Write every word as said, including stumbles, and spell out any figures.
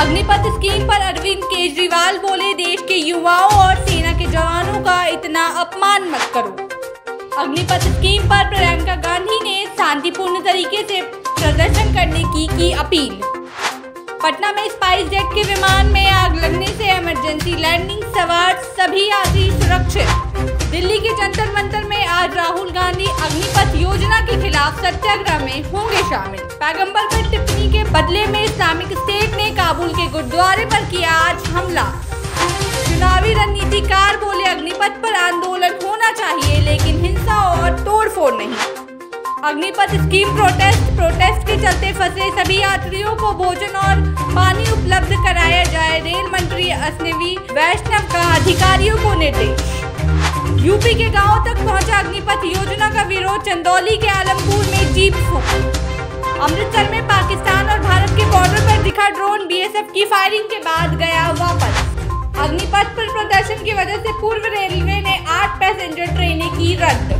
Agnipath scheme पर अरविंद केजरीवाल बोले, देश के युवाओं और सेना के जवानों का इतना अपमान मत करो। अग्निपथ स्कीम पर प्रियंका गांधी ने शांतिपूर्ण तरीके से प्रदर्शन करने की की अपील। पटना में स्पाइसजेट के विमान में आग लगने से इमरजेंसी लैंडिंग, सवार सभी यात्री सुरक्षित। दिल्ली के जंतर मंतर में आज राहुल गांधी अग्निपथ योजना के खिलाफ सत्याग्रह में होंगे शामिल। पैगंबर पर टिप्पणी के बदले में इस्लामिक स्टेट ने काबुल के गुरुद्वारे पर किया आज हमला। चुनावी रणनीतिकार बोले, अग्निपथ पर आंदोलन होना चाहिए लेकिन हिंसा और तोड़फोड़ नहीं। अग्निपथ स्कीम प्रोटेस्ट प्रोटेस्ट के चलते फंसे सभी यात्रियों को भोजन और पानी उपलब्ध कराया जाए, रेल मंत्री अश्विनी वैष्णव का अधिकारियों को निर्देश। यूपी के गांवों तक पहुंचा अग्निपथ योजना का विरोध, चंदौली के आलमपुर में जीप फूंकी। अमृतसर में पाकिस्तान और भारत के बॉर्डर पर दिखा ड्रोन, बीएसएफ की फायरिंग के बाद गया वापस। अग्निपथ पर प्रदर्शन की वजह से पूर्व रेलवे ने आठ पैसेंजर ट्रेनें की रद्द।